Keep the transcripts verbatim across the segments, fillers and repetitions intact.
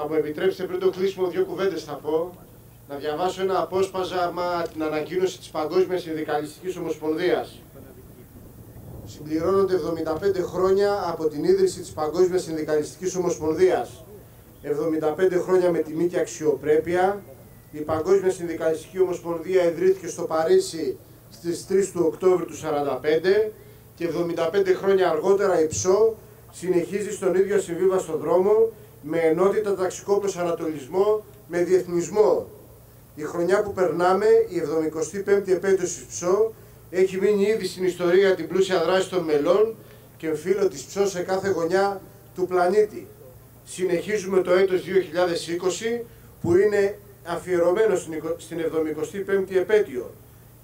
Θα μου επιτρέψετε πριν το κλείσιμο δύο κουβέντες θα πω, να διαβάσω ένα απόσπασμα την ανακοίνωση της Παγκόσμιας Συνδικαλιστικής Ομοσπονδίας. Συμπληρώνονται εβδομήντα πέντε χρόνια από την ίδρυση της Παγκόσμιας Συνδικαλιστικής Ομοσπονδίας. εβδομήντα πέντε χρόνια με τιμή και αξιοπρέπεια. Η Παγκόσμια Συνδικαλιστική Ομοσπονδία ιδρύθηκε στο Παρίσι στις τρεις του Οκτώβρη του χίλια εννιακόσια σαράντα πέντε και εβδομήντα πέντε χρόνια αργότερα η ΨΟ συνεχίζει στον ίδιο ασυμβίβαστο δρόμο με ενότητα, ταξικό προσανατολισμό, με διεθνισμό. Η χρονιά που περνάμε, η εβδομηκοστή πέμπτη επέτειος της ΨΟ, έχει μείνει ήδη στην ιστορία την πλούσια δράση των μελών και φίλο της ΨΟ σε κάθε γωνιά του πλανήτη. Συνεχίζουμε το έτος δύο χιλιάδες είκοσι που είναι αφιερωμένο στην εβδομηκοστή πέμπτη επέτειο.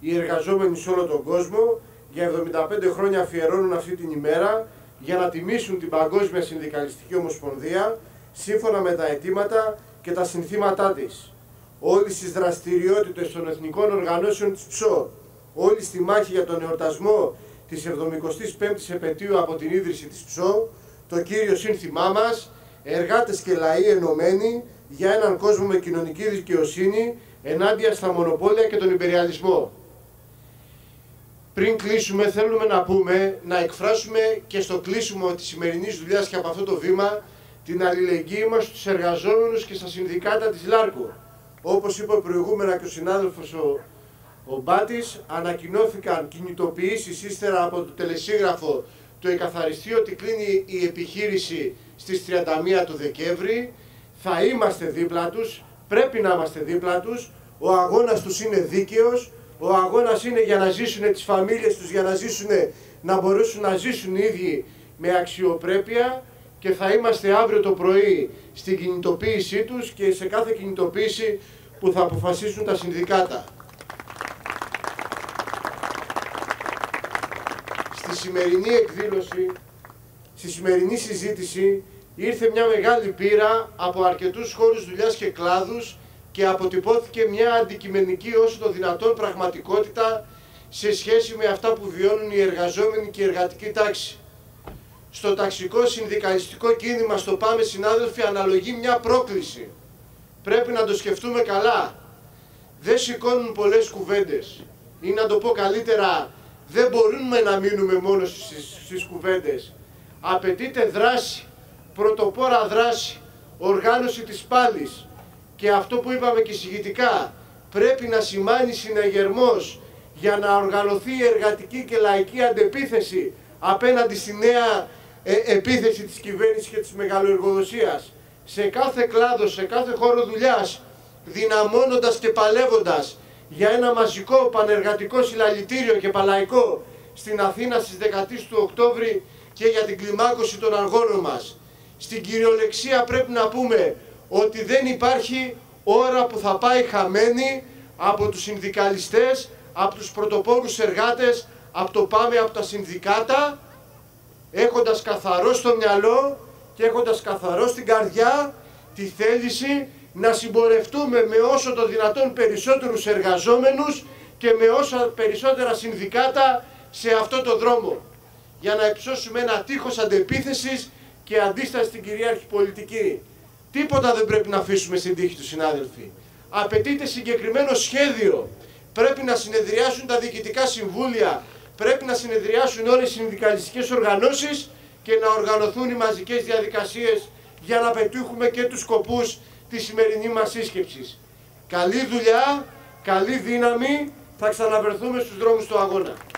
Οι εργαζόμενοι σε όλο τον κόσμο για εβδομήντα πέντε χρόνια αφιερώνουν αυτή την ημέρα για να τιμήσουν την Παγκόσμια Συνδικαλιστική Ομοσπονδία σύμφωνα με τα αιτήματα και τα συνθήματά της. Όλες τις δραστηριότητες των εθνικών οργανώσεων της ΨΟ, όλη στη μάχη για τον εορτασμό της εβδομηκοστής πέμπτης επετείου από την ίδρυση της ΨΟ, το κύριο σύνθημά μας, εργάτες και λαοί ενωμένοι για έναν κόσμο με κοινωνική δικαιοσύνη ενάντια στα μονοπόλια και τον υπεριαλισμό. Πριν κλείσουμε θέλουμε να πούμε, να εκφράσουμε και στο κλείσιμο της σημερινής δουλειάς και από αυτό το βήμα την αλληλεγγύη μας στους εργαζόμενους και στα συνδικάτα της ΛΑΡΚΟ. Όπως είπε προηγούμενα και ο συνάδελφος ο, ο Μπάτης, ανακοινώθηκαν κινητοποιήσεις ύστερα από το τελεσίγραφο του εκαθαριστή ότι κλείνει η επιχείρηση στις τριάντα μία του Δεκέμβρη. Θα είμαστε δίπλα τους, πρέπει να είμαστε δίπλα τους, ο αγώνας τους είναι δίκαιος, ο αγώνας είναι για να ζήσουν τις φαμίλιες τους, για να ζήσουν, να μπορούσουν να ζήσουν οι ίδιοι με αξιοπρέπεια και θα είμαστε αύριο το πρωί στην κινητοποίησή τους και σε κάθε κινητοποίηση που θα αποφασίσουν τα συνδικάτα. Στη σημερινή εκδήλωση, στη σημερινή συζήτηση, ήρθε μια μεγάλη πείρα από αρκετούς χώρους δουλειάς και κλάδους και αποτυπώθηκε μια αντικειμενική όσο το δυνατόν πραγματικότητα σε σχέση με αυτά που βιώνουν οι εργαζόμενοι και η εργατική τάξη. Στο ταξικό συνδικαλιστικό κίνημα στο ΠΑΜΕ, συνάδελφοι, αναλογεί μια πρόκληση. Πρέπει να το σκεφτούμε καλά. Δεν σηκώνουν πολλές κουβέντες. Ή να το πω καλύτερα, δεν μπορούμε να μείνουμε μόνο στις, στις κουβέντες. Απαιτείται δράση. Πρωτοπόρα δράση, οργάνωση της πάλης και αυτό που είπαμε και συγητικά πρέπει να σημάνει συναγερμός για να οργανωθεί η εργατική και λαϊκή αντεπίθεση απέναντι στη νέα ε, επίθεση της κυβέρνησης και της μεγαλοεργοδοσίας. Σε κάθε κλάδο, σε κάθε χώρο δουλειάς, δυναμώνοντας και παλεύοντας για ένα μαζικό πανεργατικό συλλαλητήριο και παλαϊκό στην Αθήνα στις δεκατρείς του Οκτώβρη και για την κλιμάκωση των αγώνων μας. Στην κυριολεξία πρέπει να πούμε ότι δεν υπάρχει ώρα που θα πάει χαμένη από τους συνδικαλιστές, από τους πρωτοπόρους εργάτες, από το ΠΑΜΕ, από τα συνδικάτα, έχοντας καθαρό στο μυαλό και έχοντας καθαρό στην καρδιά τη θέληση να συμπορευτούμε με όσο το δυνατόν περισσότερους εργαζόμενους και με όσα περισσότερα συνδικάτα σε αυτό το δρόμο, για να υψώσουμε ένα τείχος αντεπίθεσης και αντίσταση στην κυρίαρχη πολιτική. Τίποτα δεν πρέπει να αφήσουμε στην τύχη του, συνάδελφοι. Απαιτείται συγκεκριμένο σχέδιο. Πρέπει να συνεδριάσουν τα διοικητικά συμβούλια, πρέπει να συνεδριάσουν όλες οι συνδικαλιστικές οργανώσεις και να οργανωθούν οι μαζικές διαδικασίες για να πετύχουμε και τους σκοπούς της σημερινής μας σύσκεψης. Καλή δουλειά, καλή δύναμη, θα ξαναβρεθούμε στους δρόμους του αγώνα.